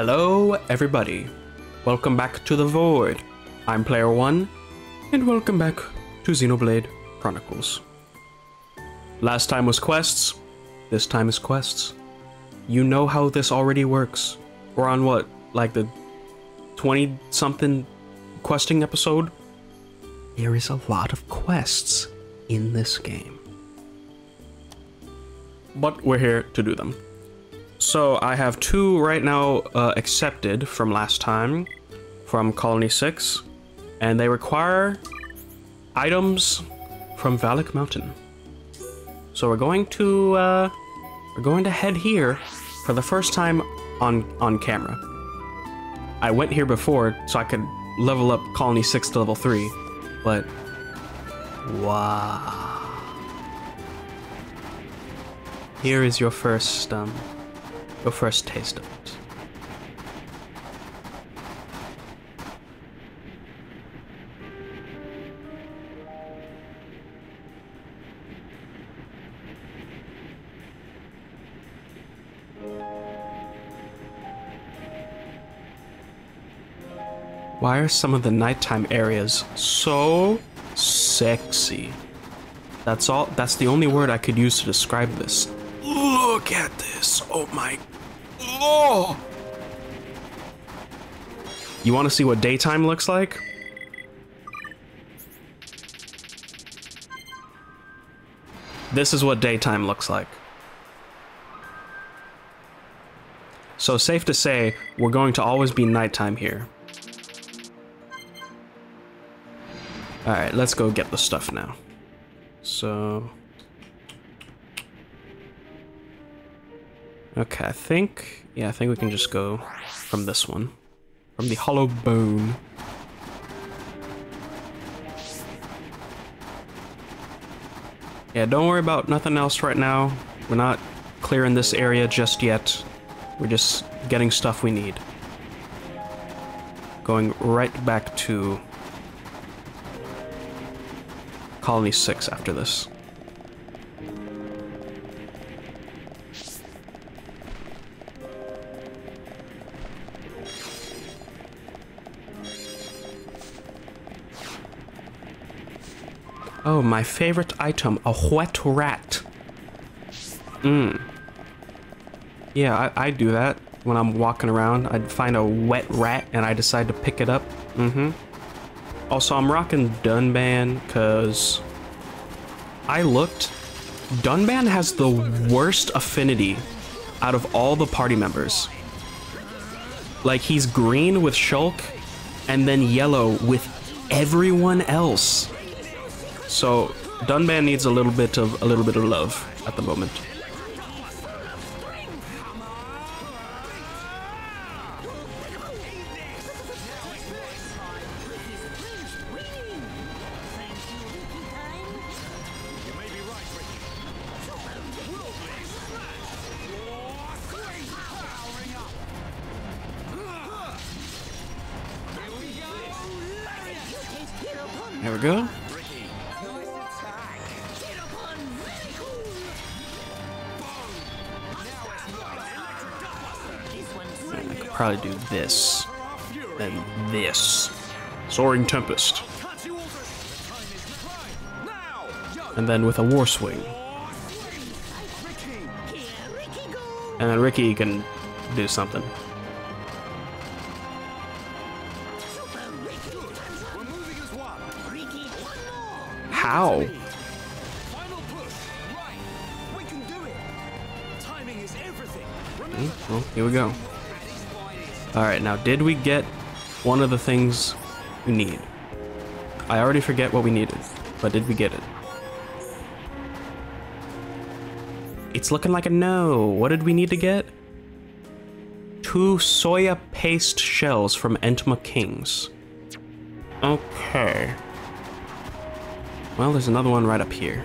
Hello everybody, welcome back to the Void. I'm Player One, and welcome back to Xenoblade Chronicles. Last time was quests, this time is quests. You know how this already works. We're on what, like the 20-something questing episode? There is a lot of quests in this game, but we're here to do them. So I have two right now accepted from last time from Colony 6, and they require items from Valak Mountain. So we're going to head here for the first time on camera. I went here before so I could level up Colony 6 to level 3, but wow. Here is your first first taste of it. Why are some of the nighttime areas so sexy? That's all. That's the only word I could use to describe this. Look at this. Oh my God. Oh! You want to see what daytime looks like? This is what daytime looks like. So safe to say, we're going to always be nighttime here. Alright, let's go get the stuff now. So... okay, I think we can just go from this one, from the hollow bone. Yeah, don't worry about nothing else right now. We're not clearing this area just yet. We're just getting stuff we need. Going right back to Colony 6 after this. Oh, my favorite item, a wet rat. Mmm. Yeah, I do that when I'm walking around. I'd find a wet rat and I decide to pick it up. Mm-hmm. Also, I'm rocking Dunban because I looked. Dunban has the worst affinity out of all the party members. Like, he's green with Shulk and then yellow with everyone else. So Dunban needs a little bit of love at the moment. There we go. Probably do this, then this. Soaring Tempest. And then with a War Swing. And then Ricky can do something. How? Mm-hmm. Well, here we go. Alright, now did we get one of the things we need? I already forget what we needed, but did we get it? It's looking like a no. What did we need to get? 2 soya paste shells from Entoma Kings. Okay. Well, there's another one right up here.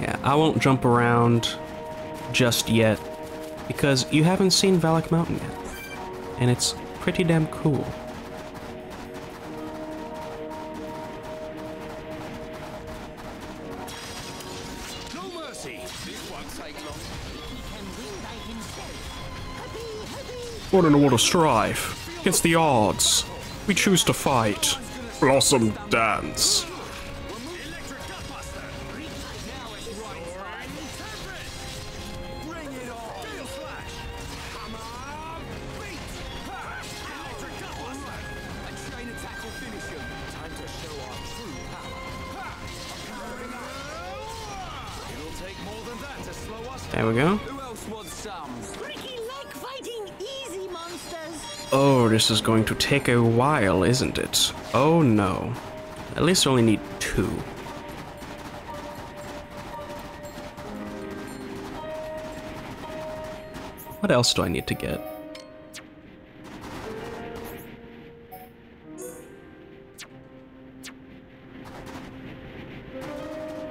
Yeah, I won't jump around just yet because you haven't seen Valak Mountain yet, and it's pretty damn cool. No see. This won't take long. He can win by himself. Born in a world of strife. Against the odds. We choose to fight. Blossom dance. There we go. Ricky like fighting easy monsters. Oh, this is going to take a while, isn't it? Oh no. At least I only need two. What else do I need to get?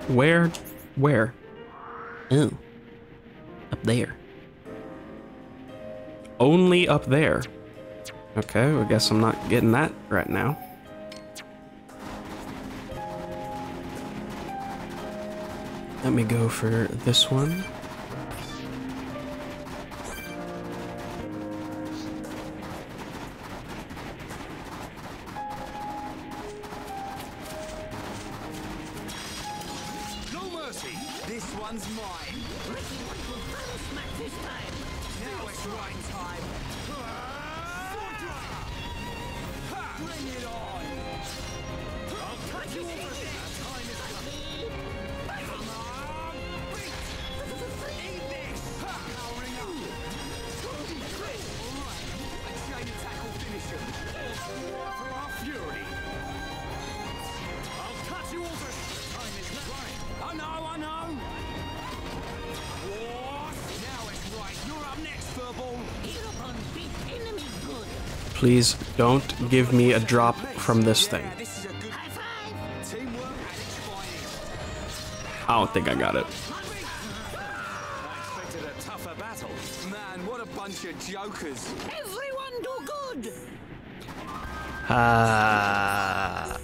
Where? Ooh. Up there. Only up there. Okay, I guess I'm not getting that right now. Let me go for this one. Please don't give me a drop from this thing. I don't think I got it. I expected a tougher battle. Man, what a bunch of jokers. Everyone do good.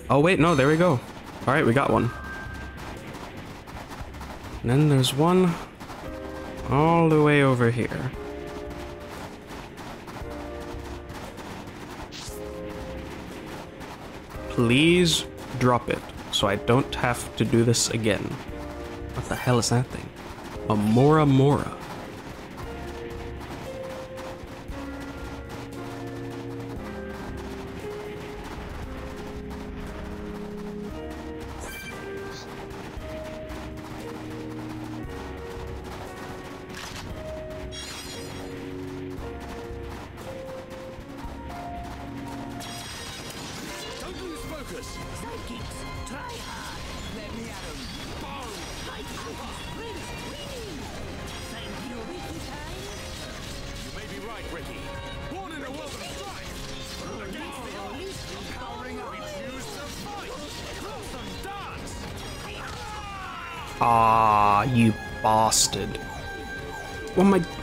Oh wait, no, there we go. All right, we got one. And then there's one all the way over here. Please drop it, so I don't have to do this again. What the hell is that thing? A Mora Mora.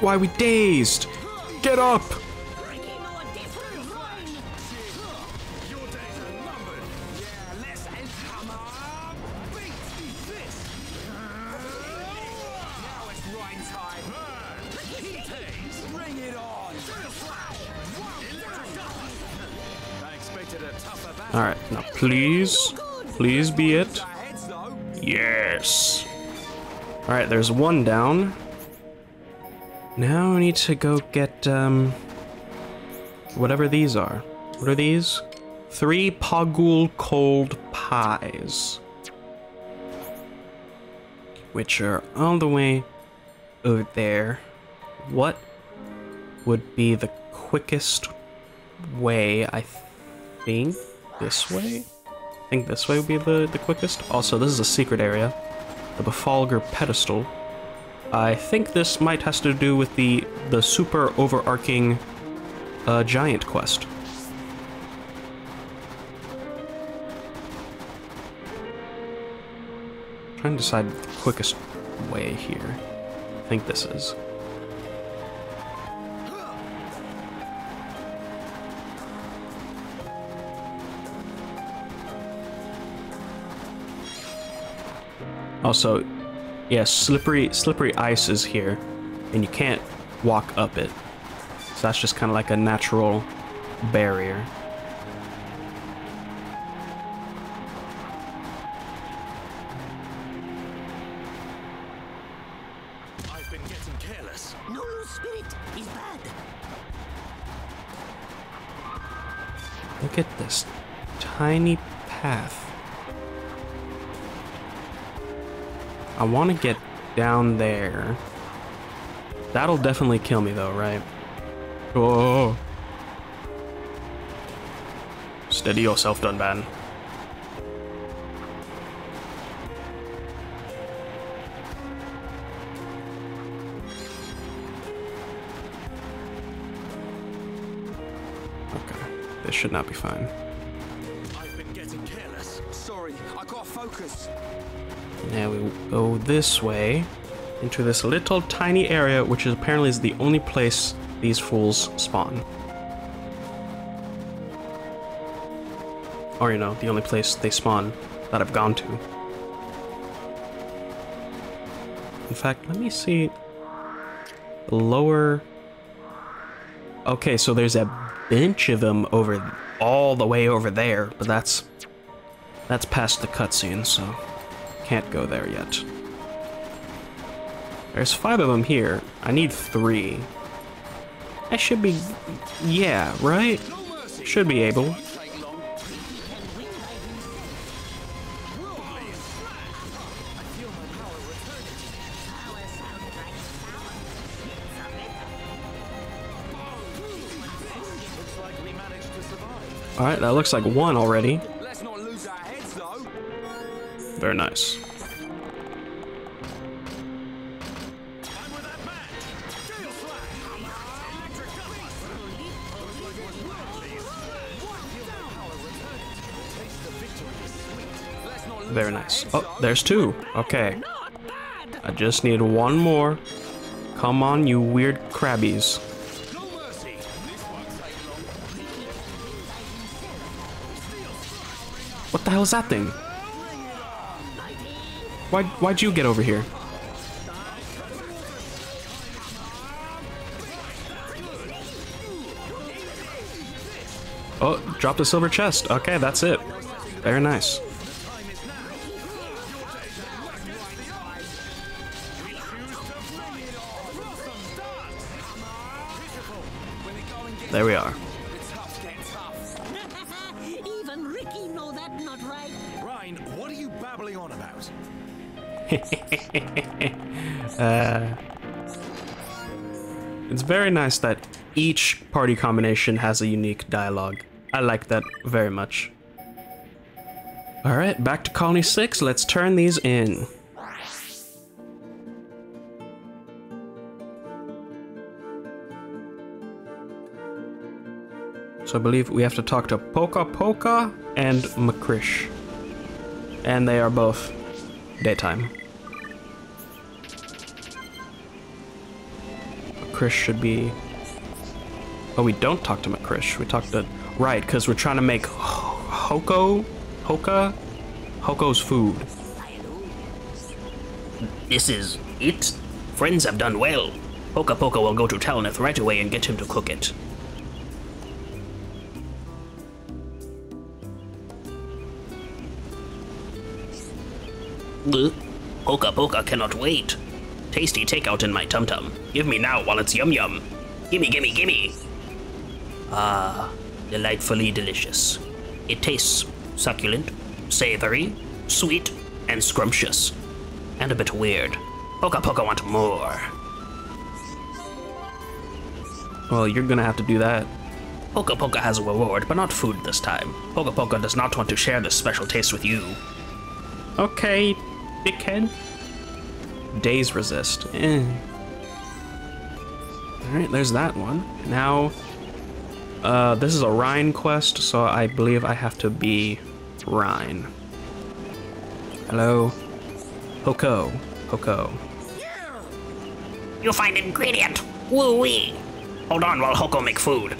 Why are we dazed? Get up! Alright, now please, please be it. Yes! Alright, there's one down. Now I need to go get, whatever these are. What are these? 3 Pagul cold pies. Which are all the way over there. What would be the quickest way? I think this way? I think this way would be the quickest. Also, this is a secret area. The Befalgar Pedestal. I think this might has to do with the super overarching giant quest. I'm trying to decide the quickest way here. I think this is. Also, Yeah, slippery ice is here, and you can't walk up it. So that's just kind of like a natural barrier. I've been getting careless. No, spirit is bad. Look at this tiny path. I want to get down there. That'll definitely kill me though, right? Oh. Steady yourself, Dunban. Okay, this should not be fine. I've been getting careless. Sorry, I can't focus. Now we go this way into this little tiny area, which is apparently is the only place these fools spawn. Or, you know, the only place they spawn that I've gone to. In fact, let me see the lower... Okay, so there's a bunch of them over all the way over there, but that's past the cutscene, so can't go there yet. There's 5 of them here. I need 3. I should be... yeah, right? Should be able. Alright, that looks like one already. Very nice. Very nice. Oh, there's 2. Okay. I just need 1 more. Come on, you weird crabbies. What the hell is that thing? Why'd you get over here? Oh, dropped a silver chest. Okay, that's it. Very nice. There we are. Even Ricky know that not right. Ryan, what are you babbling on about? It's very nice that each party combination has a unique dialogue. I like that very much. Alright, back to Colony 6. Let's turn these in. So I believe we have to talk to Pokapoka and McCrish. And they are both daytime. McCrish should be... oh, we don't talk to McCrish. We talk to... right, because we're trying to make Hoko's food. This is it? Friends have done well. Pokapoka will go to Talonith right away and get him to cook it. Pokapoka cannot wait. Tasty takeout in my tum-tum. Give me now while it's yum-yum. Gimme, gimme, gimme. Ah, delightfully delicious. It tastes succulent, savory, sweet, and scrumptious. And a bit weird. Pokapoka want more. Well, you're gonna have to do that. Pokapoka has a reward, but not food this time. Pokapoka does not want to share this special taste with you. Okay, dickhead. Days resist. Alright, there's that one. Now, this is a Rhine quest, so I believe I have to be Rhine. Hello? Hoko. You find ingredient! Woo-wee! Hold on while Hoko make food.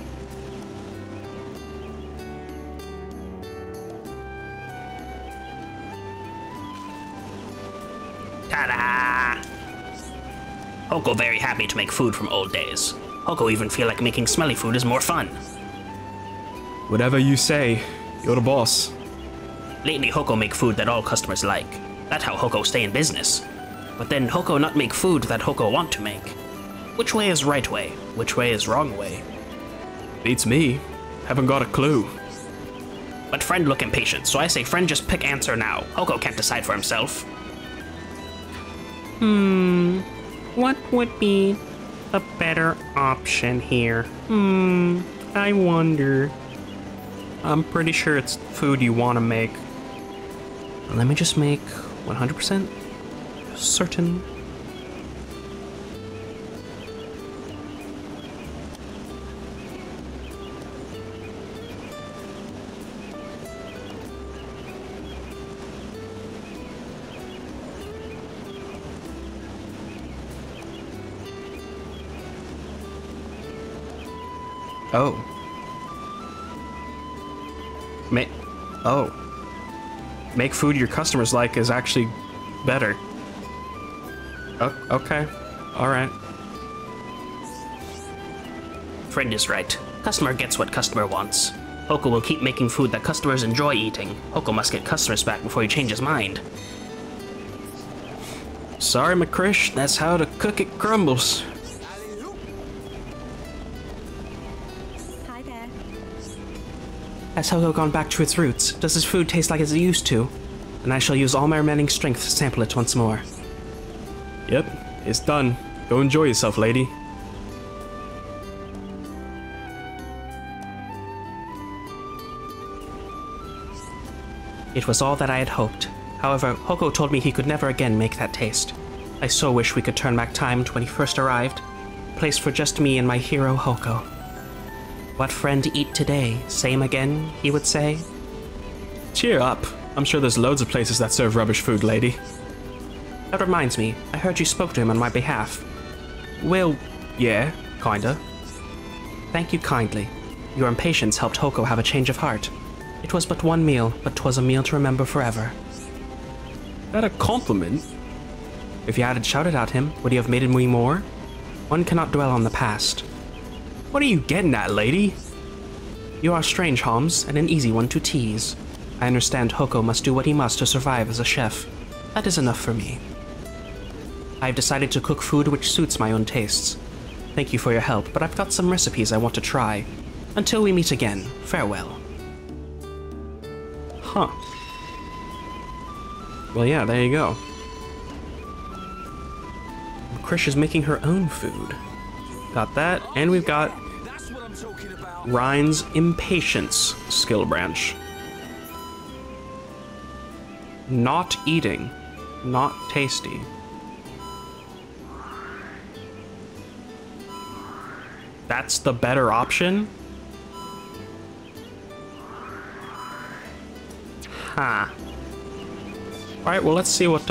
Ta-da! Hoko very happy to make food from old days. Hoko even feel like making smelly food is more fun. Whatever you say, you're the boss. Lately Hoko make food that all customers like. That's how Hoko stay in business. But then Hoko not make food that Hoko want to make. Which way is right way? Which way is wrong way? Beats me. Haven't got a clue. But friend look impatient, so I say friend just pick answer now. Hoko can't decide for himself. What would be a better option here? I wonder. I'm pretty sure it's food you want to make. Let me just make 100% certain. Oh. Make food your customers like is actually better. Oh, okay. Alright. Friend is right. Customer gets what customer wants. Hoko will keep making food that customers enjoy eating. Hoko must get customers back before he changes mind. Sorry, McCrish. That's how the cookie crumbles. Has Hoko gone back to its roots? Does his food taste like it used to? And I shall use all my remaining strength to sample it once more. Yep, it's done. Go enjoy yourself, lady. It was all that I had hoped. However, Hoko told me he could never again make that taste. I so wish we could turn back time to when he first arrived. A place for just me and my hero, Hoko. What friend eat today? Same again, he would say. Cheer up. I'm sure there's loads of places that serve rubbish food, lady. That reminds me, I heard you spoke to him on my behalf. Well, yeah, kinda. Thank you kindly. Your impatience helped Hoko have a change of heart. It was but one meal, but 'twas a meal to remember forever. That a compliment? If you hadn't shouted at him, would he have made me more? One cannot dwell on the past. What are you getting at, lady? You are strange, Homs, and an easy one to tease. I understand Hoko must do what he must to survive as a chef. That is enough for me. I've decided to cook food which suits my own tastes. Thank you for your help, but I've got some recipes I want to try. Until we meet again, farewell. Huh. Well, yeah, there you go. McCrish is making her own food. Got that, and we've got Rhine's Impatience skill branch. Not eating, not tasty. That's the better option? Huh. Alright, well let's see what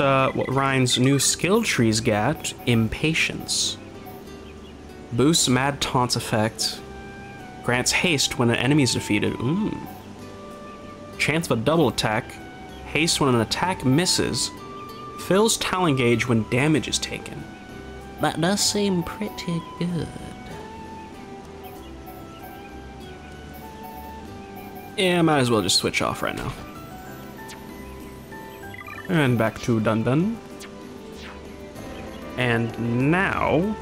Rhine's new skill tree's got. Impatience. Boosts Mad Taunt's effect. Grants haste when an enemy is defeated. Ooh. Chance of a double attack. Haste when an attack misses. Fills Talon Gauge when damage is taken. That does seem pretty good. Yeah, might as well just switch off right now. And back to Dunban. And now...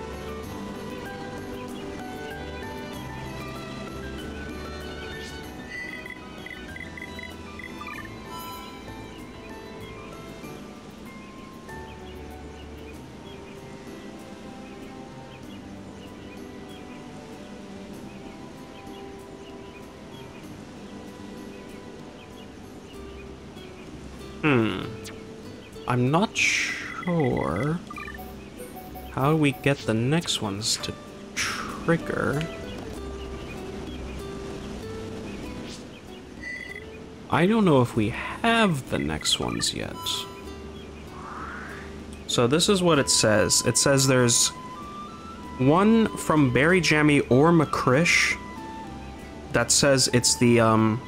I'm not sure how we get the next ones to trigger. I don't know if we have the next ones yet. So this is what it says. It says there's one from Berryjammy or McCrish that says it's the,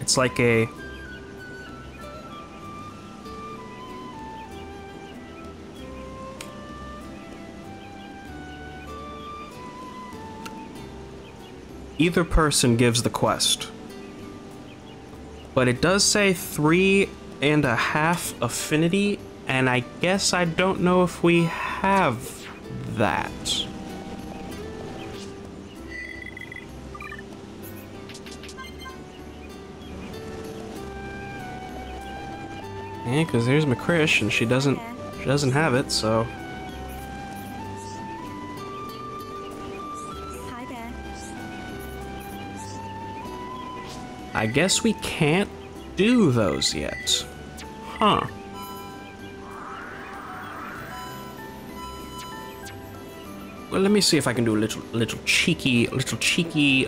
it's like a... Either person gives the quest. But it does say 3.5 affinity, and I guess I don't know if we have that. Yeah, because there's McCrish, and she doesn't have it, so. I guess we can't do those yet. Huh. Well, let me see if I can do a little cheeky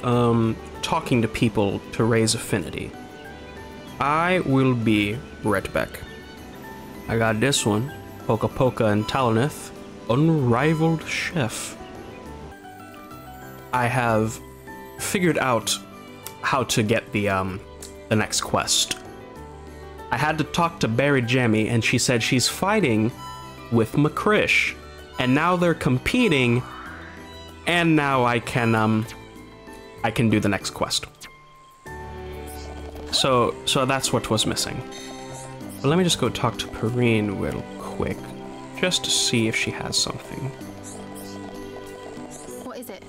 talking to people to raise affinity. I will be right back. I got this one, Pokapoka and Talonith, Unrivaled Chef. I have figured out how to get the next quest. I had to talk to Berryjammy, and she said she's fighting with McCrish, and now they're competing, and now I can do the next quest. So that's what was missing. But let me just go talk to Perrine real quick, just to see if she has something. What is it?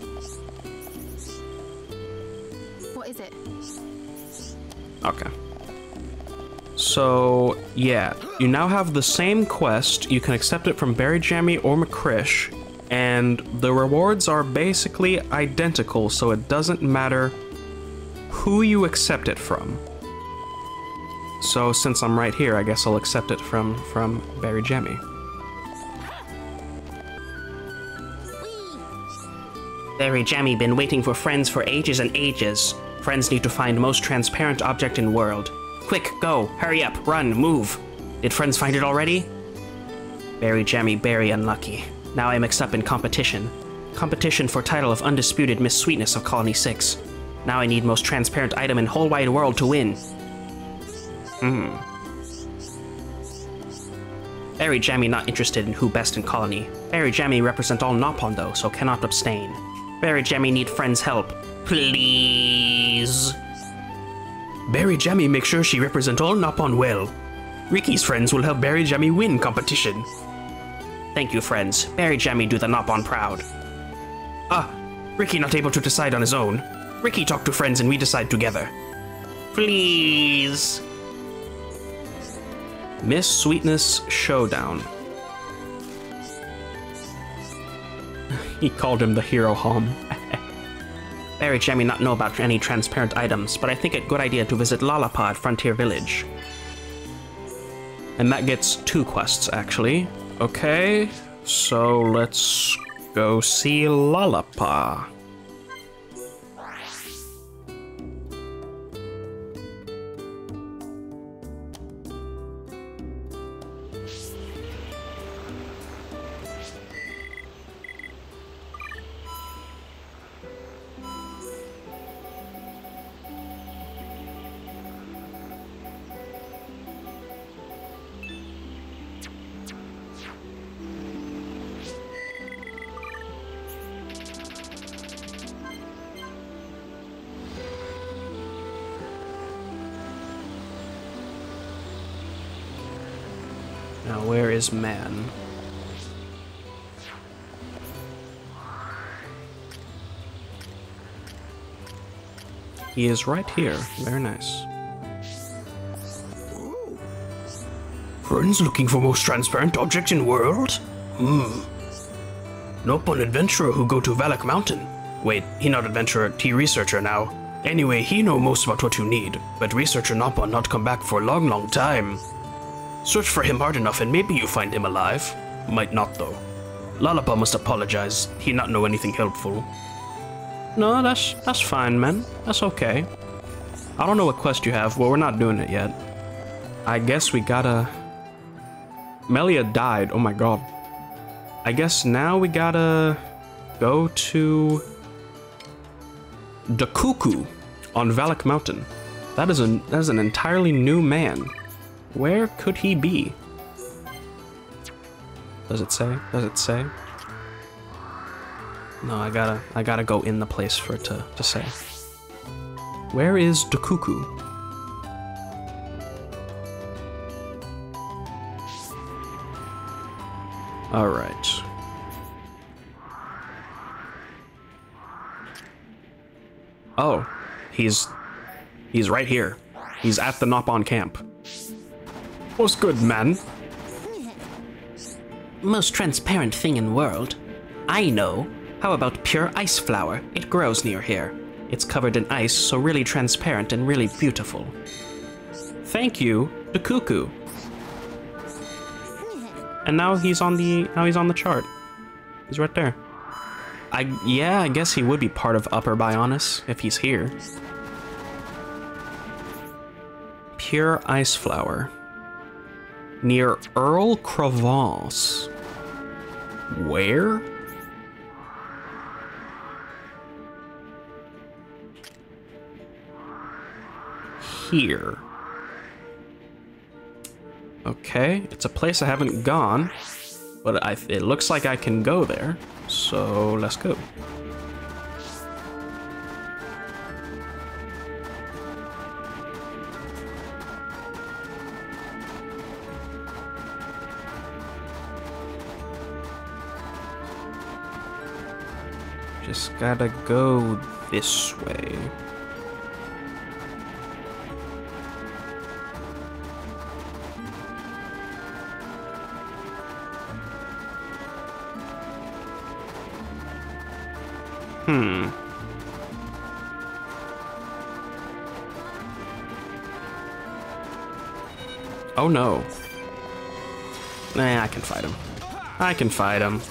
What is it? Okay. So, yeah, you now have the same quest. You can accept it from Berryjammy or McCrish, and the rewards are basically identical, so it doesn't matter who you accept it from. So, since I'm right here, I guess I'll accept it from Berryjammy. Berryjammy, been waiting for friends for ages and ages. Friends need to find most transparent object in world. Quick, go, hurry up, run, move. Did friends find it already? Berryjammy, very unlucky. Now I mix up in competition. Competition for title of undisputed Miss Sweetness of Colony 6. Now I need most transparent item in whole wide world to win. Berryjammy not interested in who best in colony. Berryjammy represent all Nopon though, so cannot abstain. Berryjammy need friends' help. Please. Berryjammy make sure she represent all Nopon well. Ricky's friends will help Berryjammy win competition. Thank you, friends. Berryjammy do the Nopon proud. Ah, Ricky not able to decide on his own. Ricky talk to friends and we decide together. Please. Miss Sweetness Showdown. He called him the hero Hom. Berryjammy not know about any transparent items, but I think it good idea to visit Lalapa at Frontier Village. And that gets 2 quests, actually. Okay, so let's go see Lalapa. Now, where is man? He is right here. Very nice. Friends looking for most transparent object in world? Nopon adventurer who go to Valak Mountain. Wait, he not adventurer, he researcher now. Anyway, he know most about what you need, but researcher Nopon not come back for a long time. Search for him hard enough and maybe you find him alive. Might not though. Lalapa must apologize. He not know anything helpful. No, that's fine, man. That's okay. I don't know what quest you have, but we're not doing it yet. I guess we gotta... Melia died. Oh my god. I guess now we gotta go to Dokuku on Valak Mountain. That is an entirely new man. Where could he be? Does it say? No, I gotta go in the place for it to say. Where is Dokuku? All right. Oh, he's right here. He's at the Nopon camp. What's good, man? Most transparent thing in the world. I know. How about pure ice flower? It grows near here. It's covered in ice, so really transparent and really beautiful. Thank you, the Cuckoo. And now he's on the chart. He's right there. I guess he would be part of Upper Bionis if he's here. Pure ice flower. Near Earl Crevasse. Where? Here. Okay, it's a place I haven't gone, but it looks like I can go there, so let's go. Just gotta go this way. Hmm. Oh no. Nah, I can fight him. I can fight him.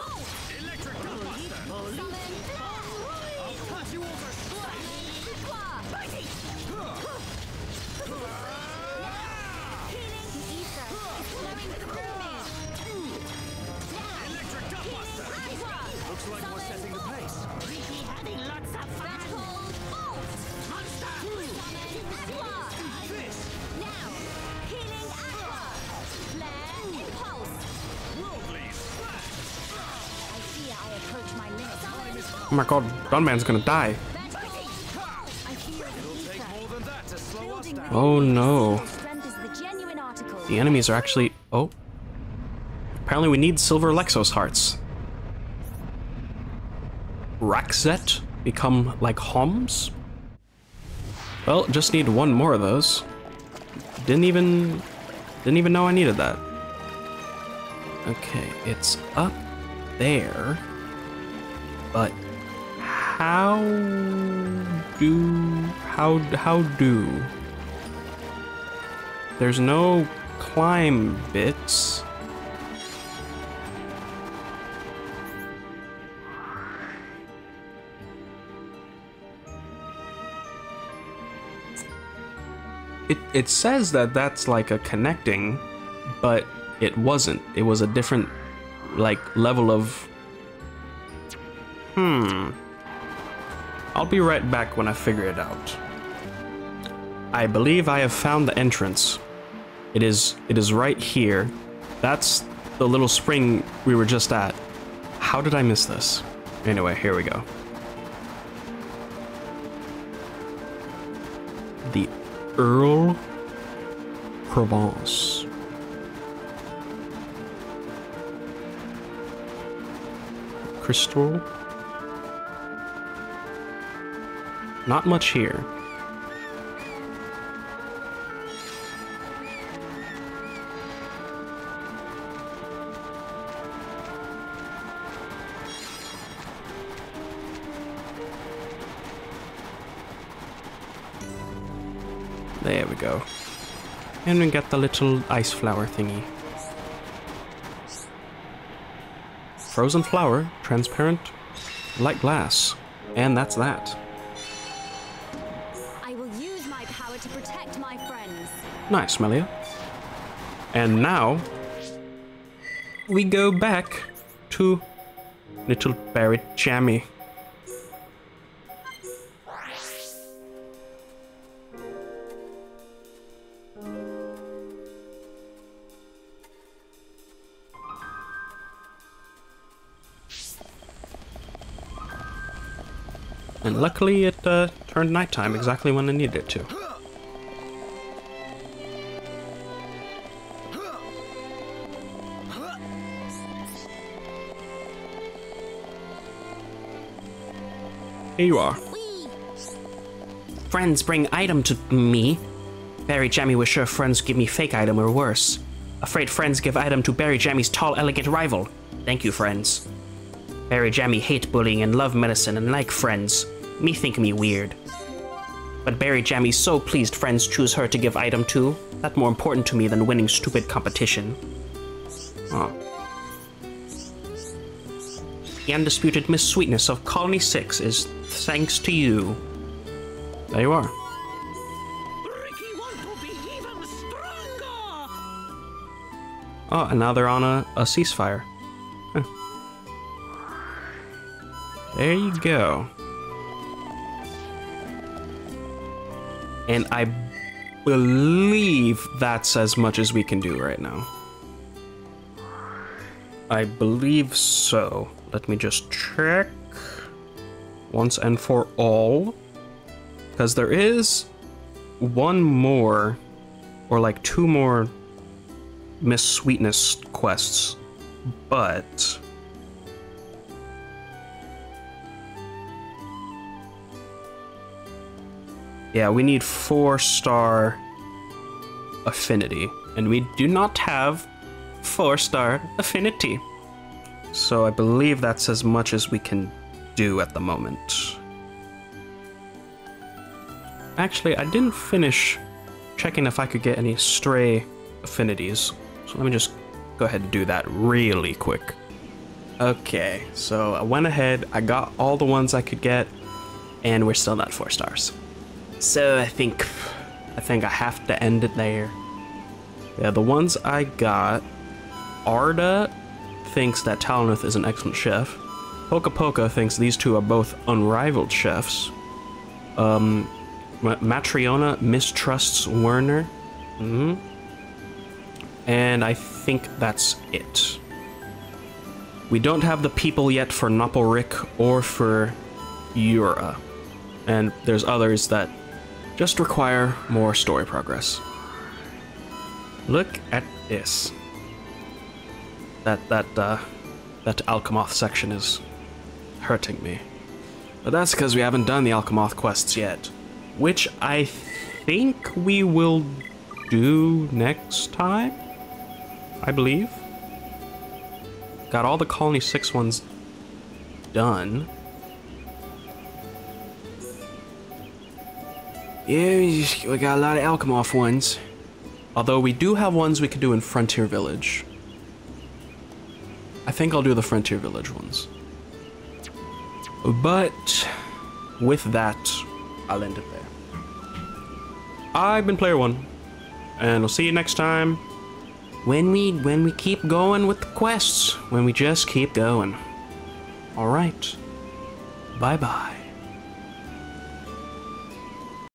Oh my god, Dunban's gonna die. Oh no. The enemies are actually... Oh. Apparently we need silver Lexos hearts. Raxet? Become like Homs? Well, just need one more of those. Didn't even know I needed that. Okay, it's up there. But... How do? There's no climb bits. It says that that's like a connecting, but it wasn't. It was a different, like, level of... I'll be right back when I figure it out. I believe I have found the entrance. It is right here. That's the little spring we were just at. How did I miss this? Anyway, here we go. The Earl Crevasse. Crystal. Not much here. There we go. And we get the little ice flower thingy. Frozen flower, transparent, like glass. And that's that. Nice, Melia. And now we go back to little Berryjammy. And luckily it turned nighttime exactly when I needed it to. Here you are. Friends bring item to me. Berryjammy was sure friends give me fake item or worse. Afraid friends give item to Berryjammy's tall, elegant rival. Thank you, friends. Berryjammy hate bullying and love medicine and like friends. Me think me weird. But Berryjammy's so pleased friends choose her to give item to. That more important to me than winning stupid competition. Oh. The undisputed Miss Sweetness of Colony 6 is thanks to you. There you are. Ricky want to be even stronger. Oh, and now they're on a ceasefire. Huh. There you go. And I believe that's as much as we can do right now. I believe so. Let me just check once and for all. Because there is one more, or like two more Miss Sweetness quests, but yeah, we need 4-star affinity, and we do not have 4-star affinity. So I believe that's as much as we can do at the moment. Actually, I didn't finish checking if I could get any stray affinities. So let me just go ahead and do that really quick. Okay, so I went ahead, I got all the ones I could get, and we're still not 4 stars. So I think I have to end it there. Yeah, the ones I got, Arda thinks that Talonith is an excellent chef. Pokapoka thinks these two are both unrivaled chefs. Matriona mistrusts Werner. Mm-hmm. And I think that's it. We don't have the people yet for Nopalric or for Yura. And there's others that just require more story progress. Look at this. That Alchemoth section is hurting me. But that's because we haven't done the Alchemoth quests yet, which I think we will do next time, I believe. Got all the Colony 6 ones done. Yeah, we got a lot of Alchemoth ones. Although we do have ones we could do in Frontier Village. I think I'll do the Frontier Village ones. But with that, I'll end it there. I've been Player 1, and we'll see you next time when we keep going with the quests, when we just keep going. All right. Bye-bye.